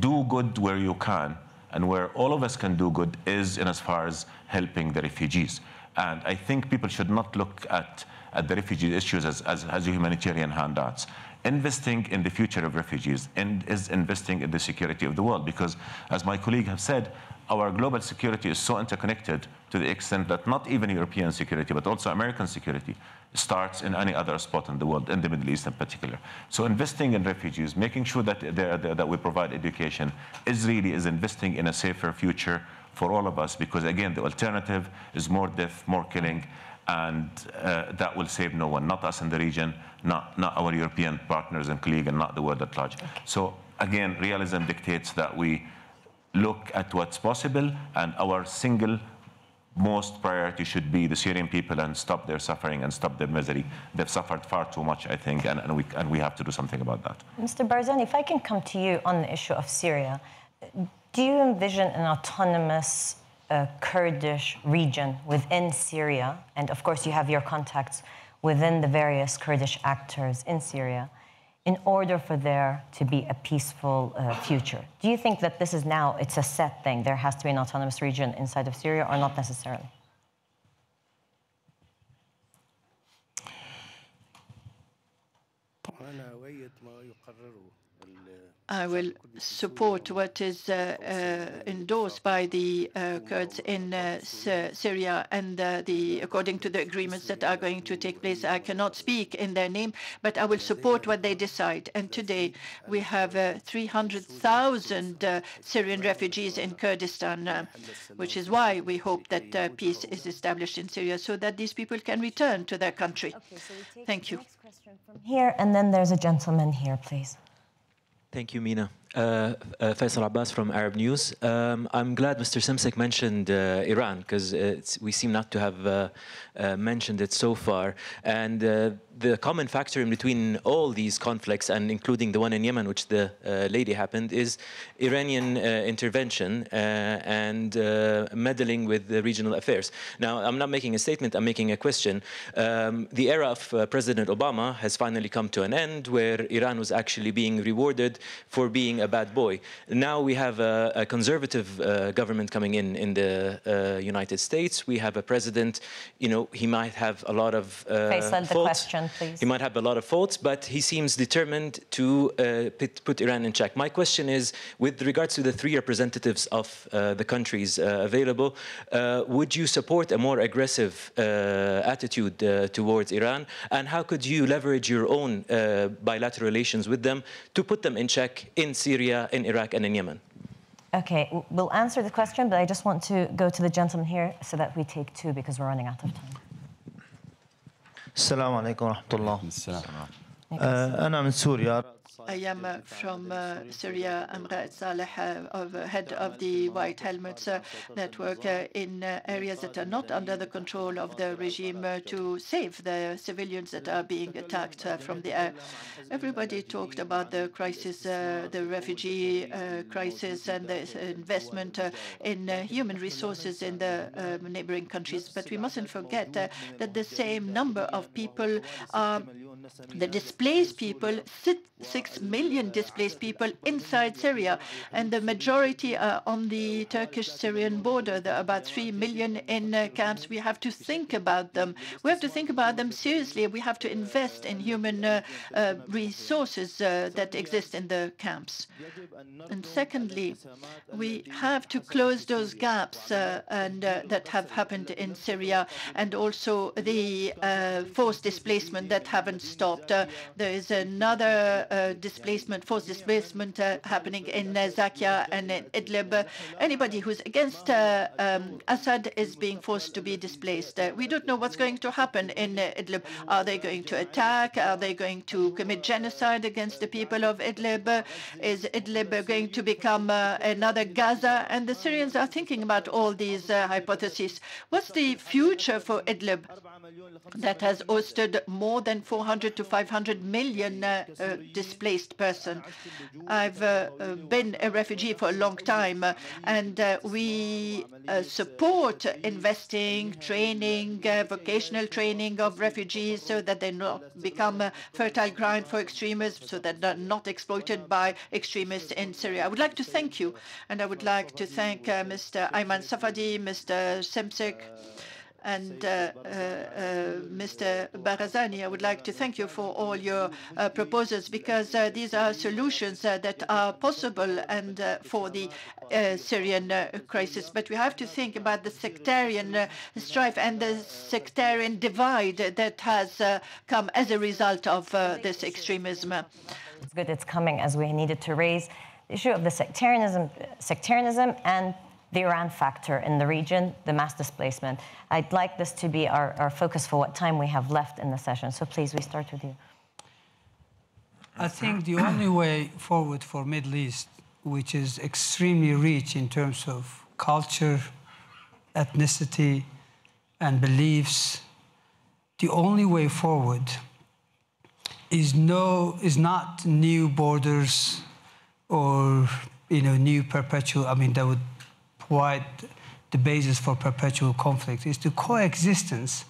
do good where you can, and where all of us can do good is in as far as helping the refugees. And I think people should not look at the refugee issues as humanitarian handouts. Investing in the future of refugees is investing in the security of the world, because, as my colleague have said, our global security is so interconnected to the extent that not even European security, but also American security, starts in any other spot in the world, in the Middle East in particular. So investing in refugees, making sure that we provide education, is really investing in a safer future for all of us, because, again, the alternative is more death, more killing, and that will save no one, not us in the region, not our European partners and colleagues, and not the world at large. So, again, realism dictates that we look at what's possible, and our single most priority should be the Syrian people, and stop their suffering and stop their misery. They've suffered far too much, I think, and we have to do something about that. Mr. Barzani, if I can come to you on the issue of Syria, do you envision an autonomous Kurdish region within Syria? And of course, you have your contacts within the various Kurdish actors in Syria, in order for there to be a peaceful future. Do you think that this is now, it's a set thing, there has to be an autonomous region inside of Syria, or not necessarily? I will support what is endorsed by the Kurds in Syria, and according to the agreements that are going to take place. I cannot speak in their name, but I will support what they decide. And today we have 300,000 Syrian refugees in Kurdistan, which is why we hope that peace is established in Syria, so that these people can return to their country. Okay, so we take Thank the you. Next question from here, and then there's a gentleman here, please. Thank you, Mina. Faisal Abbas from Arab News. I'm glad Mr. Simsek mentioned Iran, because we seem not to have mentioned it so far. And the common factor in between all these conflicts, and including the one in Yemen, which the lady happened, is Iranian intervention and meddling with the regional affairs. Now, I'm not making a statement, I'm making a question. The era of President Obama has finally come to an end, where Iran was actually being rewarded for being a bad boy. Now we have a conservative government coming in the United States. We have a president, you know, he might have a lot of faults. The question, please. He might have a lot of faults, but he seems determined to put Iran in check. My question is, with regards to the three representatives of the countries available, would you support a more aggressive attitude towards Iran? And how could you leverage your own bilateral relations with them to put them in check in Syria, in Iraq, and in Yemen? Okay, we'll answer the question, but I just want to go to the gentleman here so that we take two, because we're running out of time. Assalamu alaikum wa rahmatullah. I am from Syria. I'm Raed Saleh, head of the White Helmets network in areas that are not under the control of the regime, to save the civilians that are being attacked from the air. Everybody talked about the crisis, the refugee crisis, and the investment in human resources in the neighboring countries. But we mustn't forget that the same number of people are the displaced people, 6 million displaced people inside Syria, and the majority are on the Turkish-Syrian border. There are about 3 million in camps. We have to think about them. We have to think about them seriously. We have to invest in human resources that exist in the camps. And secondly, we have to close those gaps that have happened in Syria, and also the forced displacement that haven't stopped. There is another forced displacement happening in Zakia and in Idlib. Anybody who's against Assad is being forced to be displaced. We don't know what's going to happen in Idlib. Are they going to attack? Are they going to commit genocide against the people of Idlib? Is Idlib going to become another Gaza? And the Syrians are thinking about all these hypotheses. What's the future for Idlib that has hosted more than 400 to 500 million displaced persons? I've been a refugee for a long time, and we support investing, training, vocational training of refugees so that they not become a fertile ground for extremists, so that they're not exploited by extremists in Syria. I would like to thank you, and I would like to thank Mr. Ayman al-Safadi, Mr. Simsek, and Mr. Barzani. I would like to thank you for all your proposals, because these are solutions that are possible and for the Syrian crisis. But we have to think about the sectarian strife and the sectarian divide that has come as a result of this extremism. It's good it's coming, as we needed to raise the issue of the sectarianism and the Iran factor in the region, the mass displacement. I'd like this to be our focus for what time we have left in the session. So please, we start with you. I think the only way forward for Middle East, which is extremely rich in terms of culture, ethnicity, and beliefs, the only way forward is not new borders or new perpetual. I mean, that would provide the basis for perpetual conflict, is to coexistence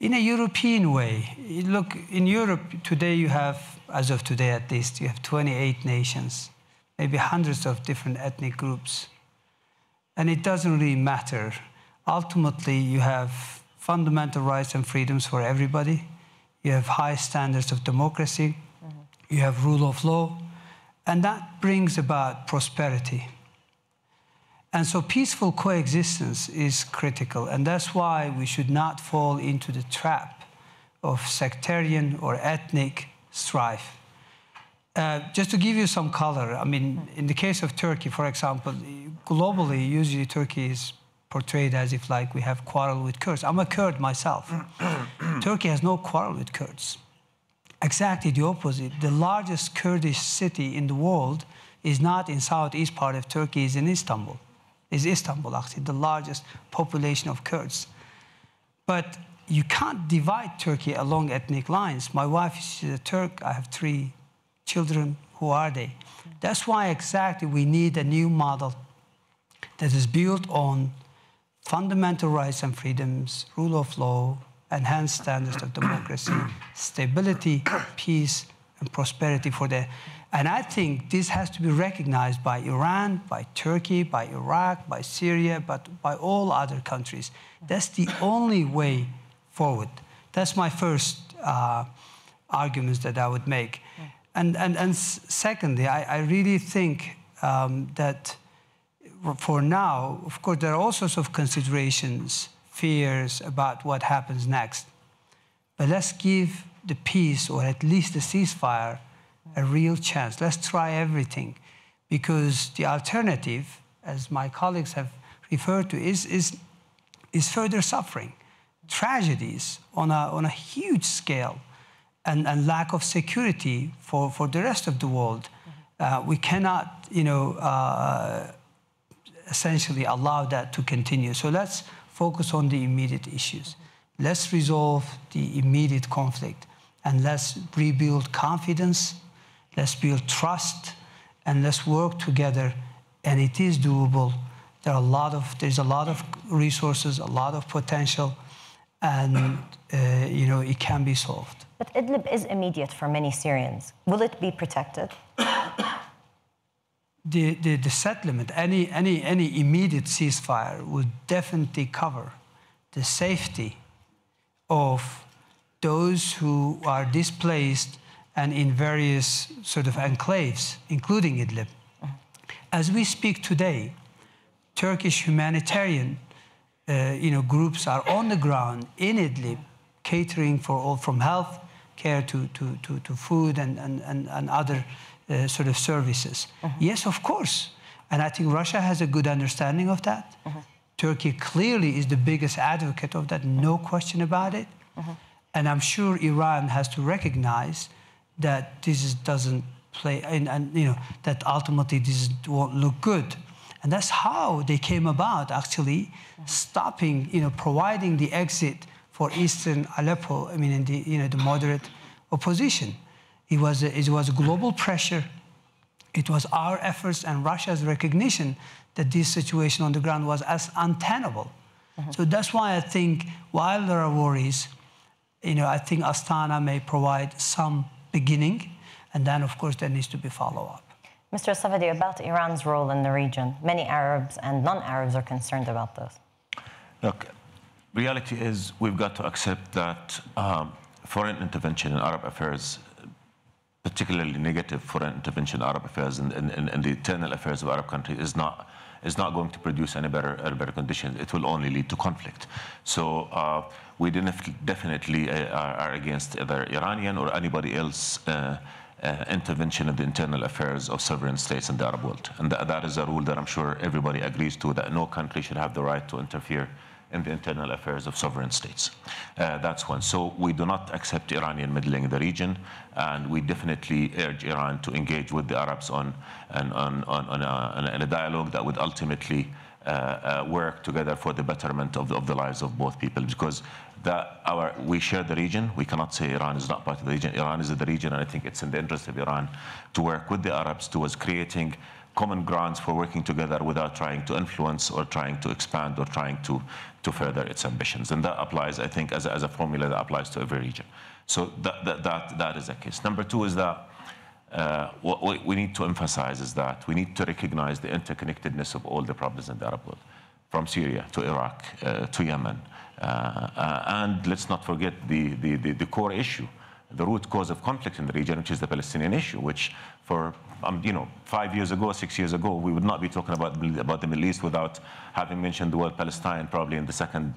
in a European way. Look, in Europe today you have, as of today at least, you have 28 nations, maybe hundreds of different ethnic groups. And it doesn't really matter. Ultimately, you have fundamental rights and freedoms for everybody. You have high standards of democracy. Mm-hmm. You have rule of law. And that brings about prosperity. And so peaceful coexistence is critical, and that's why we should not fall into the trap of sectarian or ethnic strife. Just to give you some color, I mean, in the case of Turkey, for example, globally, usually Turkey is portrayed as if like we have quarrel with Kurds. I'm a Kurd myself. Turkey has no quarrel with Kurds. Exactly the opposite. The largest Kurdish city in the world is not in southeast part of Turkey, is in Istanbul. Is Istanbul, actually, the largest population of Kurds. But you can't divide Turkey along ethnic lines. My wife is a Turk. I have 3 children. Who are they? That's why exactly we need a new model that is built on fundamental rights and freedoms, rule of law, enhanced standards of democracy, stability, peace, and prosperity for the... And I think this has to be recognized by Iran, by Turkey, by Iraq, by Syria, but by all other countries. That's the only way forward. That's my first arguments that I would make. And secondly, I really think that for now, of course, there are all sorts of considerations, fears about what happens next. But let's give the peace, or at least the ceasefire, a real chance. Let's try everything, because the alternative, as my colleagues have referred to, is further suffering, tragedies on a huge scale, and lack of security for the rest of the world. We cannot, essentially allow that to continue. So let's focus on the immediate issues. Let's resolve the immediate conflict, and let's rebuild confidence. Let's build trust, and let's work together, and it is doable. There's a lot of resources, a lot of potential, and it can be solved. But Idlib is immediate for many Syrians. Will it be protected? The settlement, any immediate ceasefire would definitely cover the safety of those who are displaced and in various sort of enclaves, including Idlib. As we speak today, Turkish humanitarian groups are on the ground in Idlib, catering for all, from health care to food and other sort of services. Yes, of course. And I think Russia has a good understanding of that. Turkey clearly is the biggest advocate of that, no question about it. And I'm sure Iran has to recognize that this doesn't play, and you know, that ultimately this won't look good. And that's how they came about, actually, stopping, you know, providing the exit for eastern Aleppo, I mean, in the, you know, the moderate opposition. It was global pressure. It was our efforts and Russia's recognition that this situation on the ground was as untenable. So that's why I think, while there are worries, you know, I think Astana may provide some beginning, and then, of course, there needs to be follow-up. Mr. Safadi, about Iran's role in the region, many Arabs and non-Arabs are concerned about this. Look, reality is we've got to accept that foreign intervention in Arab affairs, particularly negative foreign intervention in Arab affairs and the internal affairs of Arab countries, is not going to produce any better conditions. It will only lead to conflict. So we definitely are against either Iranian or anybody else intervention in the internal affairs of sovereign states in the Arab world. And that is a rule that I'm sure everybody agrees to, that no country should have the right to interfere in the internal affairs of sovereign states. That's one. So we do not accept Iranian meddling in the region, and we definitely urge Iran to engage with the Arabs on a dialogue that would ultimately work together for the betterment of the lives of both people, because we share the region. We cannot say Iran is not part of the region. Iran is in the region, and I think it's in the interest of Iran to work with the Arabs towards creating common grounds for working together without trying to influence or trying to expand or trying to further its ambitions. And that applies, I think, as a formula that applies to every region. So that is the case. Number two is that what we need to emphasize is that we need to recognize the interconnectedness of all the problems in the Arab world, from Syria to Iraq to Yemen. And let's not forget the core issue, the root cause of conflict in the region, which is the Palestinian issue, which for, you know, 5 years ago, 6 years ago, we would not be talking about the Middle East without having mentioned the word Palestine probably in the second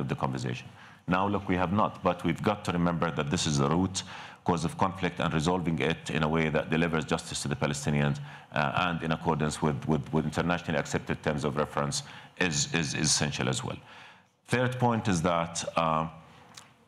of the conversation. Now, look, we have not, but we've got to remember that this is the root cause of conflict, and resolving it in a way that delivers justice to the Palestinians and in accordance with internationally accepted terms of reference is essential as well. Third point is that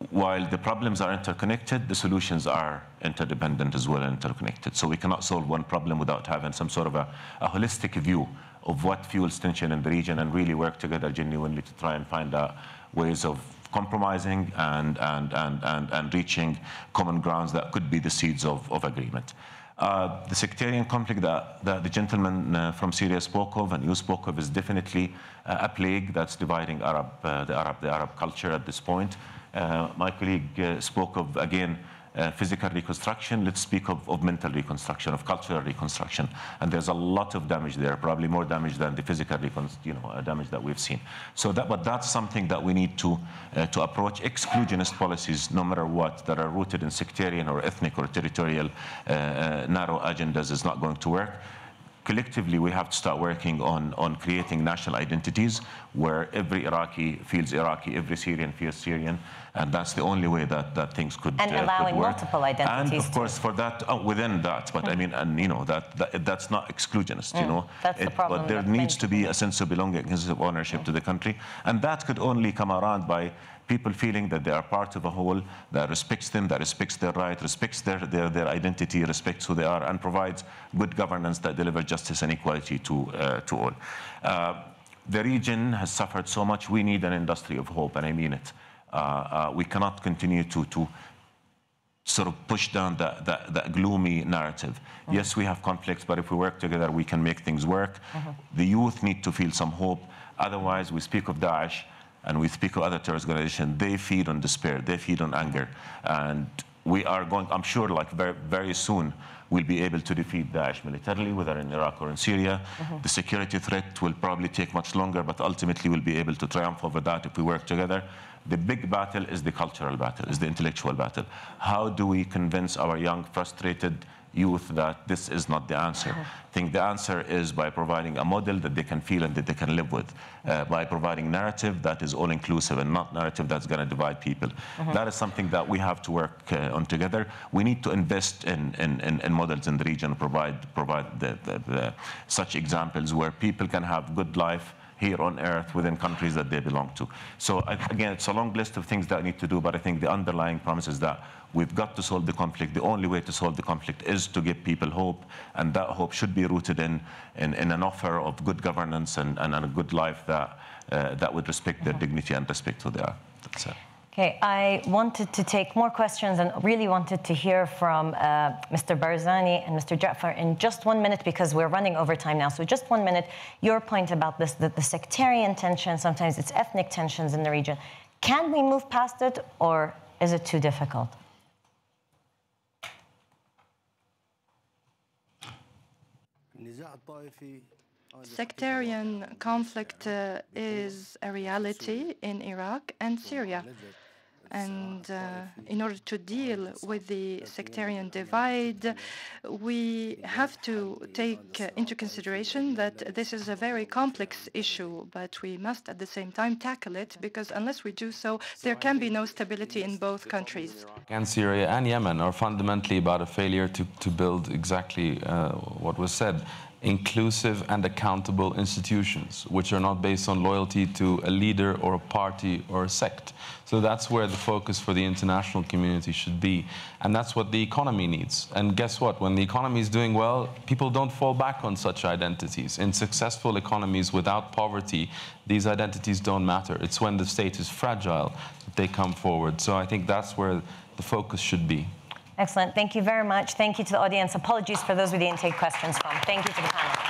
while the problems are interconnected, the solutions are interdependent as well and interconnected. So we cannot solve one problem without having some sort of a holistic view of what fuels tension in the region, and really work together genuinely to try and find out ways of compromising and reaching common grounds that could be the seeds of agreement. The sectarian conflict that the gentleman from Syria spoke of and you spoke of is definitely a plague that's dividing the Arab culture at this point. My colleague spoke of, again, physical reconstruction. Let's speak of mental reconstruction, of cultural reconstruction. And there's a lot of damage there, probably more damage than the physical damage that we've seen. So but that's something that we need to approach. Exclusionist policies, no matter what, that are rooted in sectarian or ethnic or territorial narrow agendas is not going to work. Collectively, we have to start working on creating national identities where every Iraqi feels Iraqi, every Syrian feels Syrian, and that's the only way that things could work. And allowing multiple identities. And, of course, for that, within that, but I mean, and you know, that's not exclusionist, you know. That's the problem. But there needs to be a sense of belonging, a sense of ownership to the country, and that could only come around by people feeling that they are part of a whole that respects them, that respects their right, respects their identity, respects who they are, and provides good governance that delivers justice and equality to all. The region has suffered so much. We need an industry of hope, and I mean it. We cannot continue to sort of push down that gloomy narrative. Yes, we have conflicts, but if we work together, we can make things work. The youth need to feel some hope. Otherwise, we speak of Daesh, and we speak of other terrorist organizations. They feed on despair, they feed on anger. And we are going, I'm sure, like very, very soon, we'll be able to defeat Daesh militarily, whether in Iraq or in Syria. The security threat will probably take much longer, but ultimately we'll be able to triumph over that if we work together. The big battle is the cultural battle, is the intellectual battle. How do we convince our young, frustrated, youth that this is not the answer. I think the answer is by providing a model that they can feel and that they can live with, by providing narrative that is all-inclusive and not narrative that's going to divide people. That is something that we have to work on together. We need to invest in models in the region, provide such examples where people can have good life here on earth within countries that they belong to. So again, it's a long list of things that I need to do, but I think the underlying promise is that we've got to solve the conflict. The only way to solve the conflict is to give people hope, and that hope should be rooted in an offer of good governance and a good life that, that would respect their dignity and respect who they are. That's it. Okay, I wanted to take more questions and really wanted to hear from Mr. Barzani and Mr. Jafar in just 1 minute, because we're running over time now. So just 1 minute, your point about this, the sectarian tension, sometimes it's ethnic tensions in the region. Can we move past it, or is it too difficult? Sectarian conflict is a reality in Iraq and Syria. And in order to deal with the sectarian divide, we have to take into consideration that this is a very complex issue, but we must at the same time tackle it, because unless we do so, there can be no stability in both countries. And Syria and Yemen are fundamentally about a failure to build exactly what was said. Inclusive and accountable institutions, which are not based on loyalty to a leader or a party or a sect. So that's where the focus for the international community should be. And that's what the economy needs. And guess what? When the economy is doing well, people don't fall back on such identities. In successful economies without poverty, these identities don't matter. It's when the state is fragile that they come forward. So I think that's where the focus should be. Excellent. Thank you very much. Thank you to the audience. Apologies for those we didn't take questions from. Thank you to the panel.